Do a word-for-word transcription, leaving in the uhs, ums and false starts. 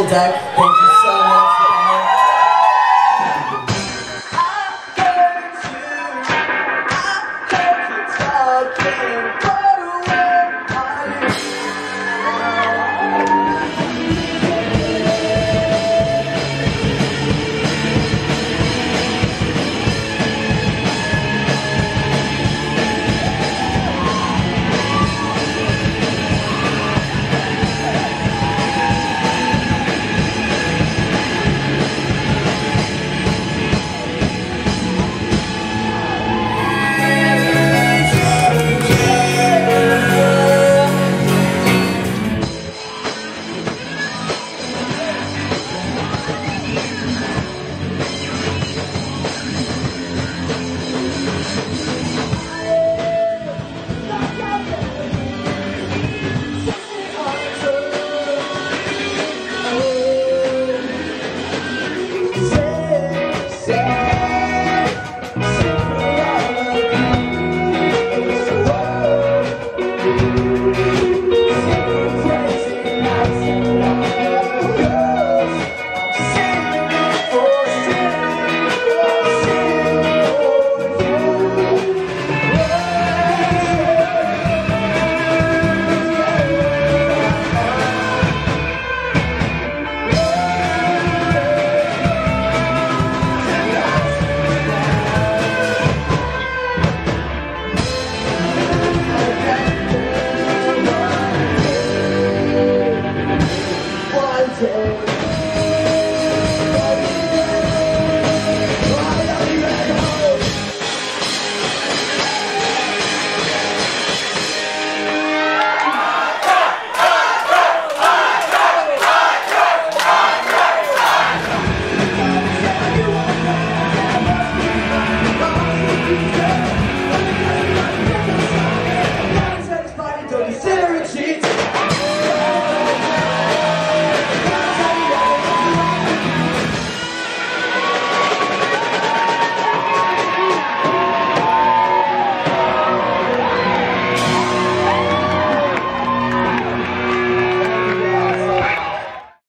full deck. Thank you so much.